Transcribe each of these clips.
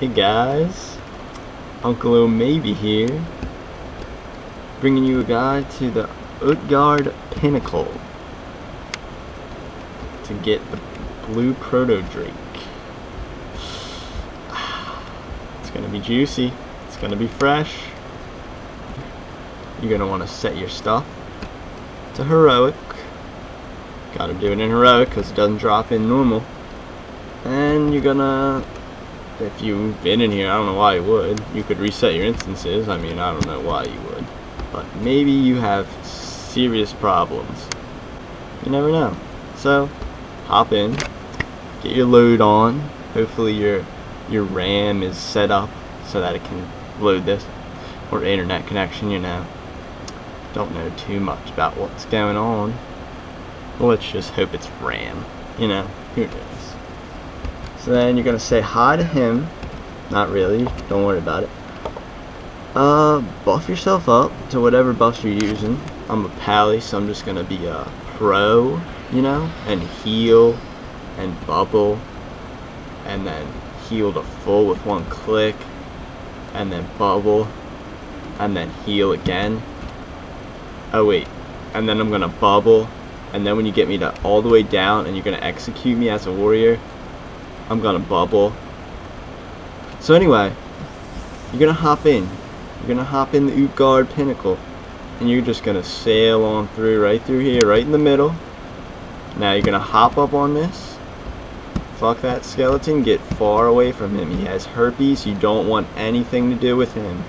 Hey guys, Uncle O'Mabey here, bringing you a guide to the Utgarde Pinnacle to get the blue proto-drake. It's gonna be juicy, it's gonna be fresh. You're gonna want to set your stuff to heroic. Gotta do it in heroic because it doesn't drop in normal. And you're gonna, if you've been in here, I don't know why you would. You could reset your instances. I mean, I don't know why you would. But maybe you have serious problems. You never know. So, hop in, get your load on. Hopefully your RAM is set up so that it can load this, or internet connection. You know, don't know too much about what's going on. Let's just hope it's RAM. You know, who knows? So then you're gonna say hi to him. Not really, don't worry about it. Buff yourself up to whatever buffs you're using. I'm a pally, so I'm just gonna be a pro, you know, and heal and bubble, and then heal to full with one click, and then bubble, and then heal again. Oh wait, and then I'm gonna bubble, and then when you get me to all the way down and you're gonna execute me as a warrior, I'm gonna bubble. So anyway, you're gonna hop in. You're gonna hop in the Utgarde Pinnacle, and you're just gonna sail on through, right through here, right in the middle. Now you're gonna hop up on this. Fuck that skeleton. Get far away from him. He has herpes. You don't want anything to do with him.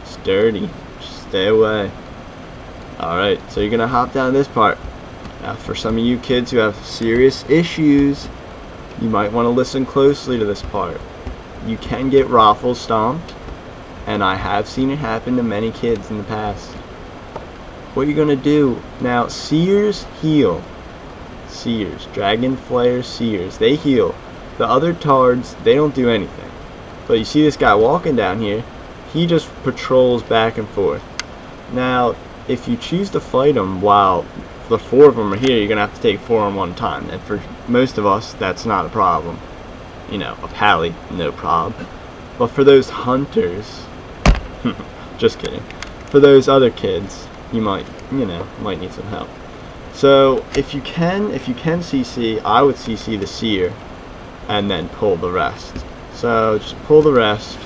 It's dirty. Just stay away. All right. So you're gonna hop down this part. Now, for some of you kids who have serious issues, you might want to listen closely to this part. You can get Raffles stomped, and I have seen it happen to many kids in the past. What you're gonna do now, seers heal. Seers, dragon flayers, seers, they heal. The other tards, they don't do anything. But you see this guy walking down here, he just patrols back and forth. Now if you choose to fight him while the four of them are here, you're gonna have to take four on one time, and for most of us that's not a problem, you know, a pally, no prob. But for those hunters, just kidding, for those other kids, you might, you know, might need some help. So if you can CC, I would CC the seer and then pull the rest. So just pull the rest,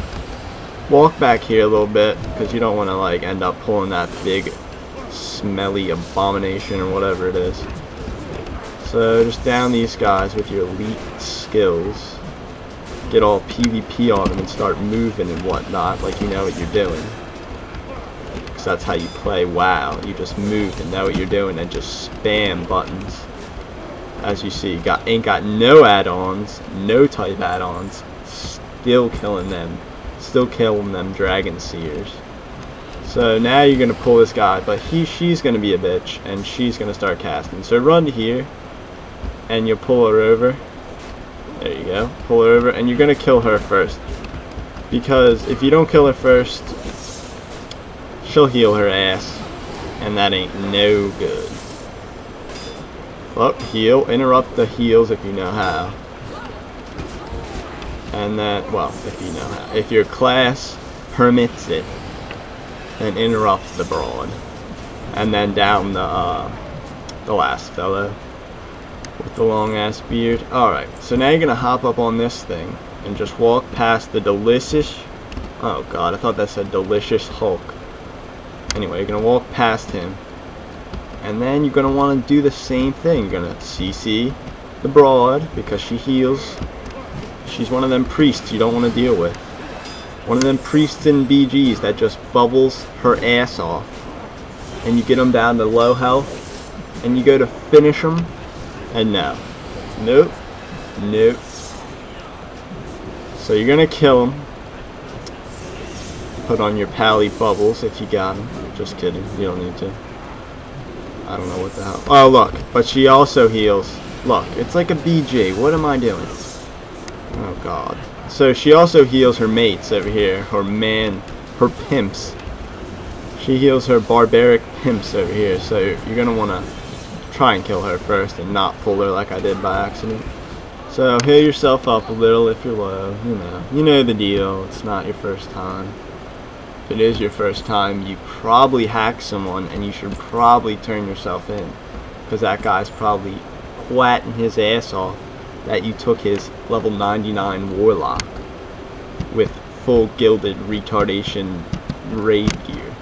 walk back here a little bit, because you don't want to like end up pulling that big smelly abomination or whatever it is. So just down these guys with your elite skills, get all PvP on them and start moving and whatnot like you know what you're doing, because that's how you play WoW. You just move and know what you're doing and just spam buttons. As you see, ain't got no add-ons, no type add-ons, still killing them dragon seers. So now you're going to pull this guy, but she's going to be a bitch, and she's going to start casting. So run to here, and you'll pull her over. There you go. Pull her over, and you're going to kill her first. Because if you don't kill her first, she'll heal her ass, and that ain't no good. Up, heal. Interrupt the heals if you know how. And that, well, if you know how. If your class permits it. And interrupt the broad, and then down the last fellow with the long ass beard. Alright, so now you're gonna hop up on this thing and just walk past the delicious, oh god, I thought that said delicious Hulk. Anyway, you're gonna walk past him, and then you're gonna wanna do the same thing. You're gonna CC the broad, because she heals. She's one of them priests you don't wanna deal with. One of them priests and BGs that just bubbles her ass off, and you get them down to low health, and you go to finish them, and no, nope, nope. So you're gonna kill them. Put on your pally bubbles if you got them. Just kidding, you don't need to. I don't know what the hell. Oh look, but she also heals. Look, it's like a BG. What am I doing? Oh god. So she also heals her mates over here, her pimps. She heals her barbaric pimps over here, so you're going to want to try and kill her first and not pull her like I did by accident. So heal yourself up a little if you're low, you know the deal, it's not your first time. If it is your first time, you probably hacked someone and you should probably turn yourself in, because that guy's probably quatting his ass off that you took his level 99 warlock with full gilded retardation raid gear.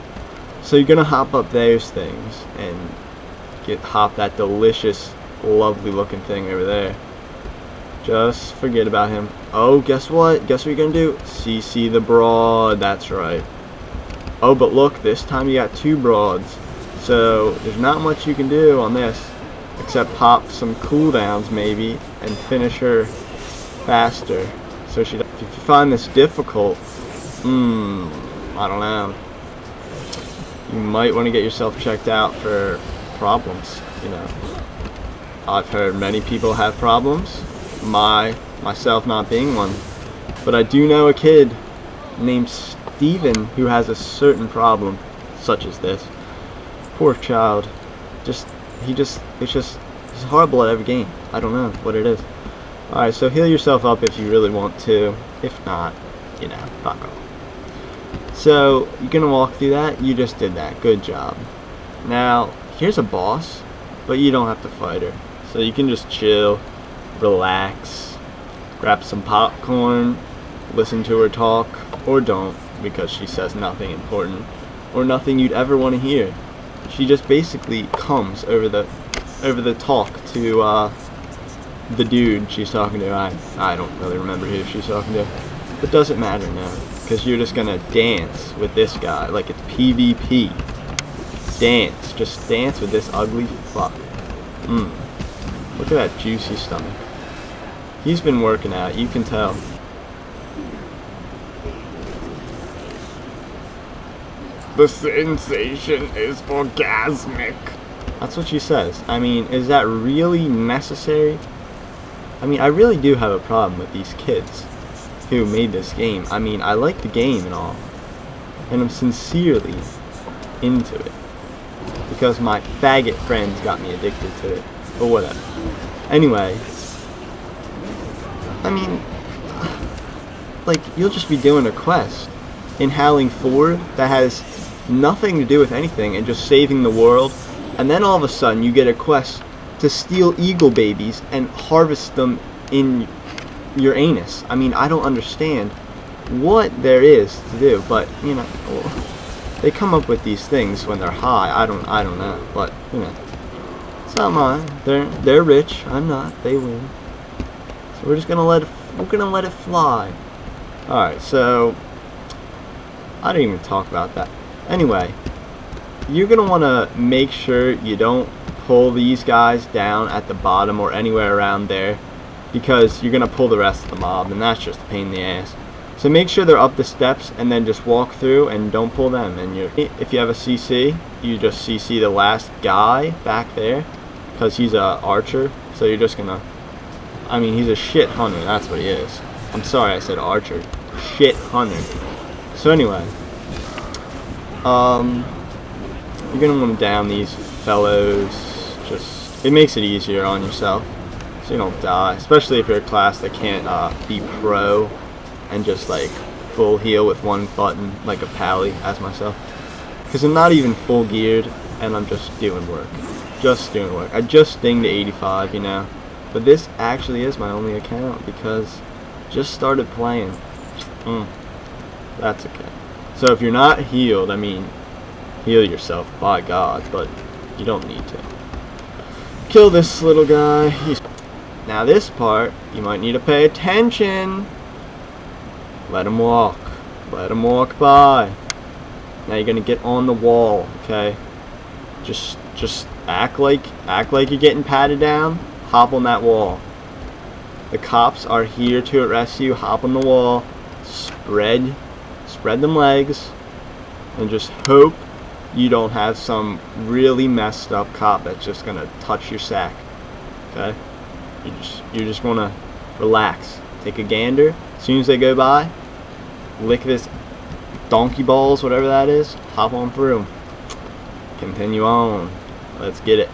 So you're gonna hop up those things and hop that delicious, lovely looking thing over there. Just forget about him. Oh, guess what? Guess what you're gonna do? CC the broad, that's right. Oh, but look, this time you got two broads. So there's not much you can do on this except pop some cooldowns maybe and finish her faster. So she, if you find this difficult, I don't know. You might want to get yourself checked out for problems, you know. I've heard many people have problems. Myself not being one, but I do know a kid named Steven who has a certain problem such as this. Poor child, it's horrible at every game. I don't know what it is. Alright, so heal yourself up if you really want to. If not, you know, fuck off. So you're gonna walk through that. You just did that, good job. Now here's a boss, but you don't have to fight her, so you can just chill, relax, grab some popcorn, listen to her talk, or don't, because she says nothing important or nothing you'd ever want to hear. She just basically comes over the talk to the dude she's talking to. I don't really remember who she's talking to, but doesn't matter now, because you're just gonna dance with this guy like it's PvP. Dance, just dance with this ugly fuck. Look at that juicy stomach. He's been working out, you can tell. The sensation is orgasmic. That's what she says. I mean, is that really necessary? I mean, I really do have a problem with these kids who made this game. I mean, I like the game and all, and I'm sincerely into it, because my faggot friends got me addicted to it. Or whatever. Anyway, I mean, like, you'll just be doing a quest in Howling 4 that has nothing to do with anything and just saving the world, and then all of a sudden you get a quest to steal eagle babies and harvest them in your anus. I mean, I don't understand what there is to do, but, you know, they come up with these things when they're high. I don't know, but, you know. Not mine. They're rich. I'm not. They win. So we're just gonna let it fly. All right. So I didn't even talk about that. Anyway, you're gonna want to make sure you don't pull these guys down at the bottom or anywhere around there, because you're gonna pull the rest of the mob, and that's just a pain in the ass. So make sure they're up the steps, and then just walk through and don't pull them. And if you have a CC, you just CC the last guy back there, because he's a archer, so you're just gonna, I mean, he's a shit hunter, that's what he is. I'm sorry I said archer, shit hunter. So anyway, you're gonna want to down these fellows, just, it makes it easier on yourself, so you don't die, especially if you're a class that can't be pro and just like full heal with one button, like a pally as myself, because I'm not even full geared and I'm just doing work. I just dinged to 85, you know. But this actually is my only account because just started playing. That's okay. So if you're not healed, I mean, heal yourself, by God, but you don't need to. Kill this little guy. Now this part, you might need to pay attention. Let him walk. Let him walk by. Now you're gonna get on the wall, okay? Just act like you're getting patted down. Hop on that wall. The cops are here to arrest you. Hop on the wall. Spread them legs, and just hope you don't have some really messed up cop that's just gonna touch your sack. Okay? You just wanna relax. Take a gander. As soon as they go by, lick this donkey balls, whatever that is, hop on through. Continue on. Let's get it.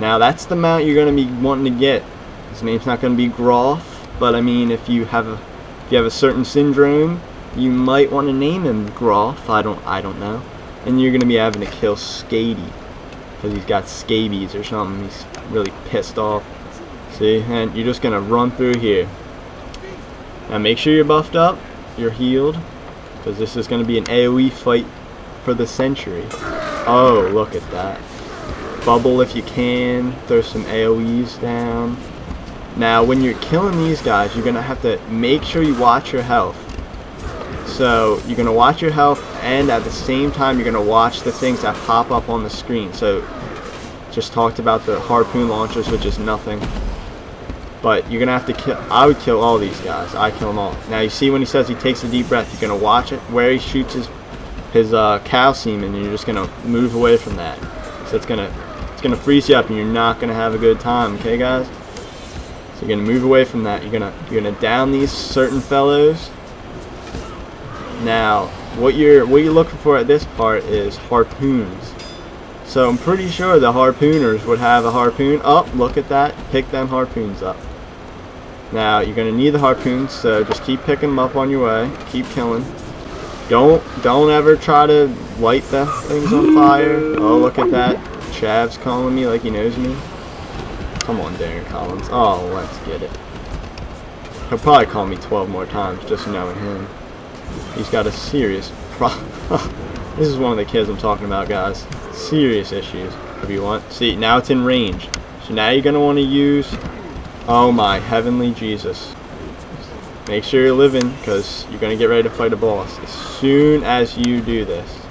Now that's the mount you're going to be wanting to get. His name's not going to be Groff. But I mean, if you have a certain syndrome, you might want to name him Groff. I don't know. And you're gonna be having to kill Skady because he's got scabies or something. He's really pissed off. See, and you're just gonna run through here. Now make sure you're buffed up, you're healed, because this is gonna be an AoE fight for the century. Oh, look at that. Bubble if you can, throw some AoEs down. Now when you're killing these guys, you're gonna have to make sure you watch your health. So you're gonna watch your health, and at the same time you're gonna watch the things that pop up on the screen. So just talked about the harpoon launchers, which is nothing. But you're gonna have to kill. I would kill all these guys. I kill them all. Now you see when he says he takes a deep breath, you're gonna watch it where he shoots his cow semen, and you're just gonna move away from that. So it's gonna freeze you up, and you're not gonna have a good time. Okay, guys. So you're gonna move away from that. You're gonna down these certain fellows. Now what you're looking for at this part is harpoons. So I'm pretty sure the harpooners would have a harpoon. Oh, look at that! Pick them harpoons up. Now you're gonna need the harpoons, so just keep picking them up on your way. Keep killing. Don't ever try to light the things on fire. Oh, look at that! Chav's calling me like he knows me. Come on, Darren Collins. Oh, let's get it. He'll probably call me 12 more times just knowing him. He's got a serious problem. This is one of the kids I'm talking about, guys. Serious issues. If you want, see, now it's in range. So now you're gonna want to use. Oh my heavenly Jesus! Make sure you're living, because you're gonna get ready to fight a boss as soon as you do this.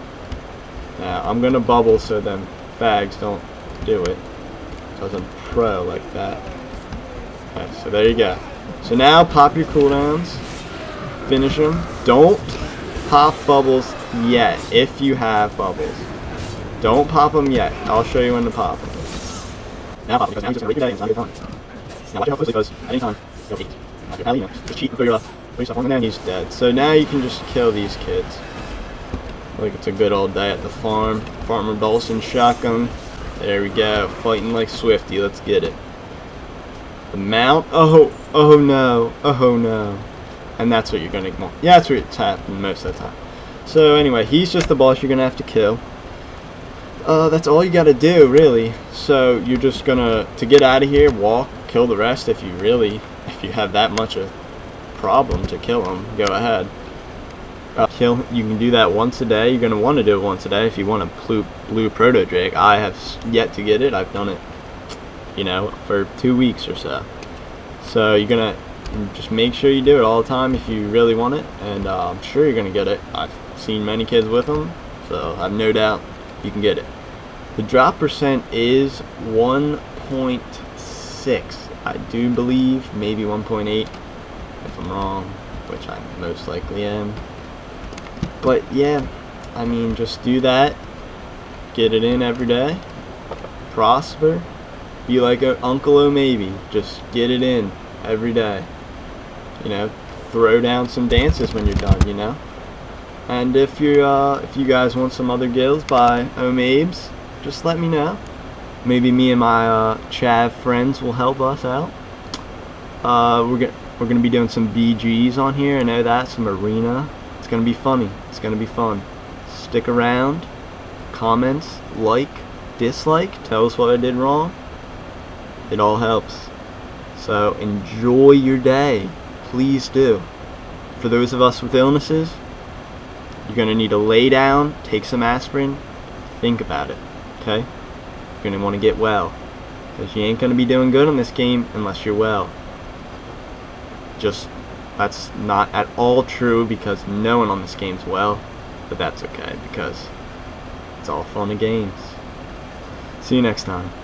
Now I'm gonna bubble so them fags don't do it, because I'm pro like that. Alright, so there you go. So now pop your cooldowns, finish them. Don't pop bubbles yet if you have bubbles. Don't pop them yet. I'll show you when to pop them. Now pop them, because now you're just going to wait your day and it's not a good time. Now watch your health closely, because at any time, you'll cheat. Not your pal, you know, just cheat and throw your left. Put yourself on the man, he's dead. So now you can just kill these kids. Like it's a good old day at the farm. Farmer Bolson shotgun. There we go. Fighting like Swifty. Let's get it. The mount. Oh, oh no. Oh no. And that's what you're going to want. Yeah, that's what's happening most of the time. So anyway, he's just the boss you're going to have to kill. That's all you gotta do, really. So you're just gonna, to get out of here, walk, kill the rest. If you have that much of a problem to kill them, go ahead. You can do that once a day. You're gonna want to do it once a day if you want a blue proto-drake. I have yet to get it. I've done it, you know, for 2 weeks or so. So you're gonna just make sure you do it all the time if you really want it, and I'm sure you're gonna get it. I've seen many kids with them, so I've no doubt you can get it. The drop percent is 1.6, I do believe, maybe 1.8 if I'm wrong, which I most likely am. But yeah, I mean, just do that, get it in every day, prosper, be like Uncle O'Mabey, just get it in every day, you know, throw down some dances when you're done, you know. And if you guys want some other guilds by O'Mabes, just let me know. Maybe me and my chav friends will help us out. We're gonna be doing some BGs on here. I know that, some arena. It's gonna be funny. It's gonna be fun. Stick around. Comments, like, dislike. Tell us what I did wrong. It all helps. So enjoy your day, please do. For those of us with illnesses, you're going to need to lay down, take some aspirin, think about it, okay? You're going to want to get well, because you ain't going to be doing good in this game unless you're well. Just, that's not at all true, because no one on this game's well, but that's okay, because it's all fun and games. See you next time.